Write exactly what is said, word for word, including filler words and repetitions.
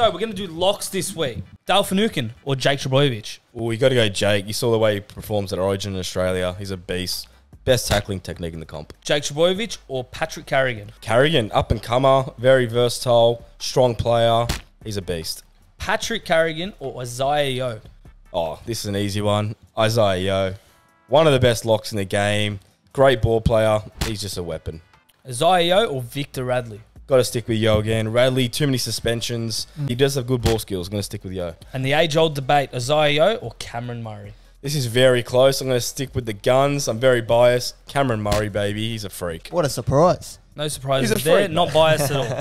So we're going to do locks this week. Dale Finucane or Jake Trebojevic? Well, we got to go Jake. You saw the way he performs at Origin in Australia. He's a beast. Best tackling technique in the comp. Jake Trebojevic or Patrick Carrigan? Carrigan, up and comer, very versatile, strong player. He's a beast. Patrick Carrigan or Isaah Yeo? Oh, this is an easy one. Isaah Yeo. One of the best locks in the game. Great ball player. He's just a weapon. Isaah Yeo or Victor Radley? Got to stick with Yeo again. Radley, too many suspensions. He does have good ball skills. Going to stick with Yeo. And the age-old debate, Isaah Yeo or Cameron Murray? This is very close. I'm going to stick with the guns. I'm very biased. Cameron Murray, baby. He's a freak. What a surprise. No surprises there. Not biased at all.